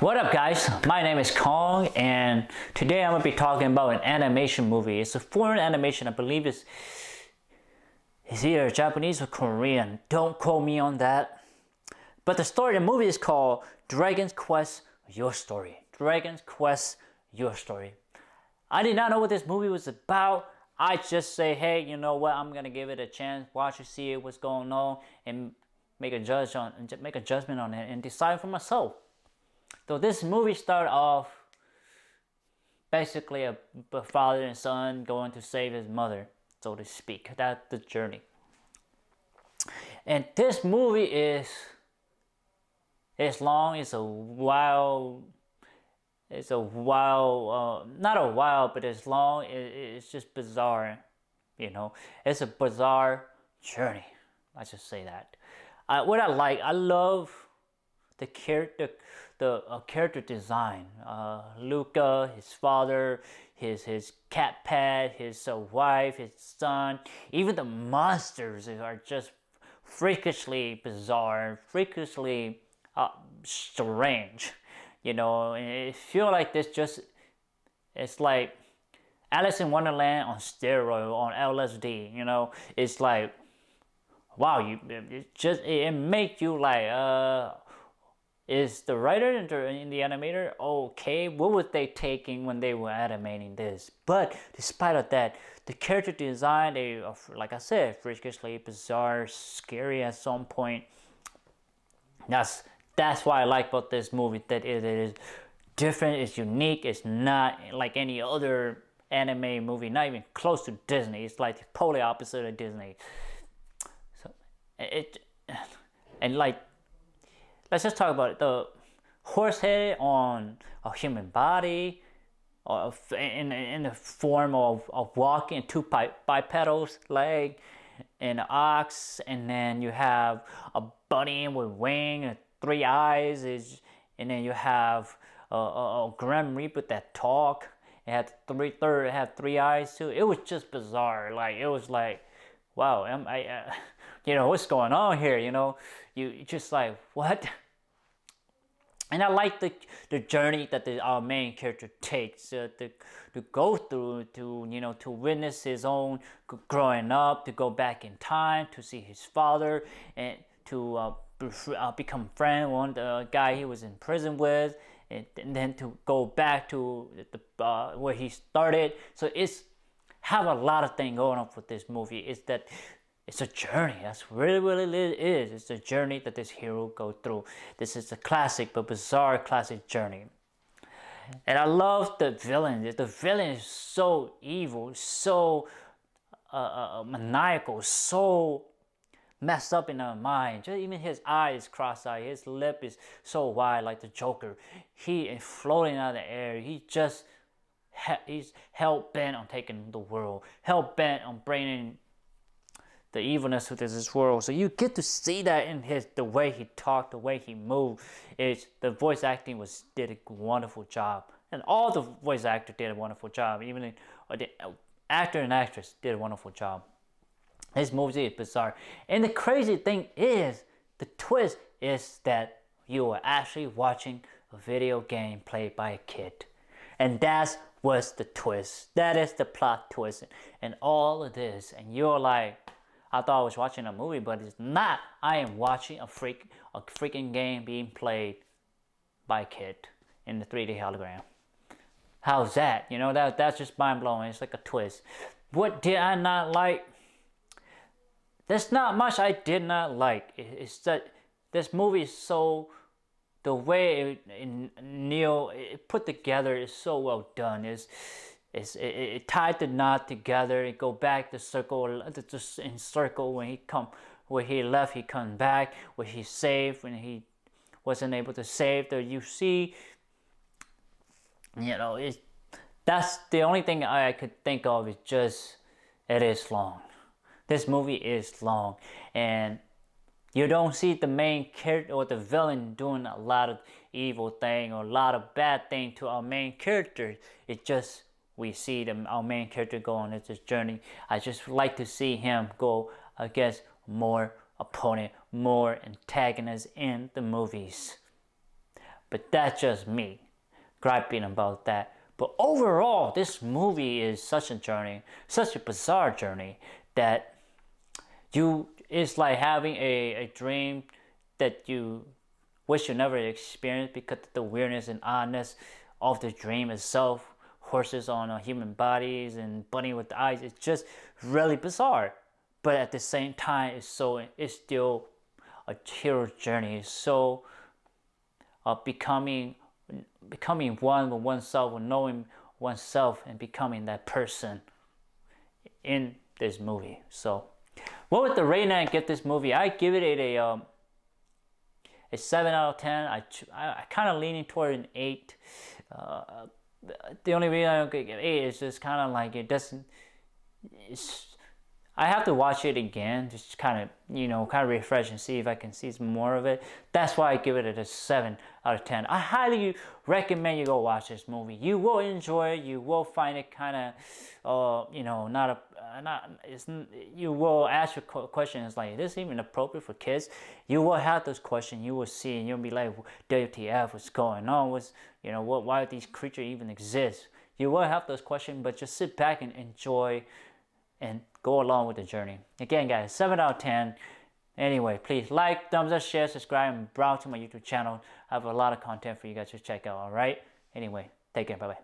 What up guys, my name is Kong and today I'm going to be talking about an animation movie. It's a foreign animation, I believe it's either Japanese or Korean. Don't quote me on that. But the story of the movie is called Dragon Quest Your Story. Dragon Quest Your Story. I did not know what this movie was about. I just say, hey, you know what, I'm going to give it a chance, watch it, see what's going on, and make a judgment on it and decide for myself. So this movie starts off basically a father and son going to save his mother, so to speak. That's the journey. And this movie is long. Not a wild, but it's long. It's just bizarre, you know. It's a bizarre journey. I should say that. I love the character design. Luca, his father, his cat pet, his wife, his son, even the monsters are just freakishly bizarre, freakishly strange. You know, it feels like this just, it's like Alice in Wonderland on steroid, on LSD, you know. It's like, wow, it makes you like, is the writer and the animator okay? What were they taking when they were animating this? But despite of that, the character design, they are, like I said, freakishly bizarre, scary at some point. That's what I like about this movie, that it is different, it's unique, it's not like any other anime movie, not even close to Disney. It's like the polar opposite of Disney. So let's just talk about it. The horse head on a human body, or in the form of walking, two bipedals leg, and an ox, and then you have a bunny with wing and 3 eyes, and then you have a Grim Reaper that talk. It had 3 eyes too. It was just bizarre. Like it was like, wow, you know what's going on here? You know, you just like what? And I like the journey that our main character takes to go through, to, you know, to witness his own growing up, to go back in time, to see his father, and to become friend with the guy he was in prison with, and then to go back to the where he started. So it's have a lot of things going on with this movie. Is that it's a journey. That's really it is. It's a journey that this hero go through. This is a classic but bizarre classic journey. And I love the villain. The villain is so evil, so maniacal, so messed up in our mind. Just even his eyes cross-eyed, his lip is so wide like the Joker. He is floating out of the air. He's hell-bent on taking the world. Hell-bent on bringing the evilness with this world. So you get to see that in the way he talked, the way he moved. The voice acting did a wonderful job, and all the voice actors did a wonderful job. Even the actor and actress did a wonderful job. This movie is bizarre, and the crazy thing is, the twist is that you are actually watching a video game played by a kid, and that's what's the twist. That is the plot twist, and all of this, and you're like, I thought I was watching a movie, but it's not. I am watching a freaking game being played by a kid in the 3D hologram. How's that? You know, that's just mind-blowing. It's like a twist. What did I not like? There's not much I did not like. It's that this movie is so, the way Neo put together is so well done. It tied the knot together. It go back the circle, just in circle. When he come, where he left, he come back. Where he saved, when he wasn't able to save the UC. You know, that's the only thing I could think of. Is just it is long. This movie is long, and you don't see the main character or the villain doing a lot of evil thing or a lot of bad thing to our main character. It just we see our main character go on this journey. I just like to see him go against more opponent, more antagonists in the movies. but that's just me griping about that. But overall, this movie is such a journey, such a bizarre journey, that it's like having a dream that you wish you never experienced, because the weirdness and oddness of the dream itself, horses on human bodies and bunny with the eyes, it's just really bizarre. But at the same time, it's still a hero journey. It's so becoming one with oneself, or knowing oneself and becoming that person in this movie. So what would the rating I give this movie? I give it a 7 out of 10. I kind of leaning toward an 8. The only reason I don't give it 8 is just kind of like, it doesn't, I have to watch it again, just kind of refresh and see if I can see some more of it. That's why I give it a 7 out of 10. I highly recommend you go watch this movie. You will enjoy it. You will find it kind of, you will ask your questions like, is this even appropriate for kids? You will have those questions. You will see and you'll be like, WTF, what's going on? Why do these creatures even exist? You will have those questions, but just sit back and enjoy and go along with the journey. Again, guys, 7 out of 10. Anyway, please like, thumbs up, share, subscribe, and browse to my YouTube channel. I have a lot of content for you guys to check out, all right? Anyway, take care. Bye-bye.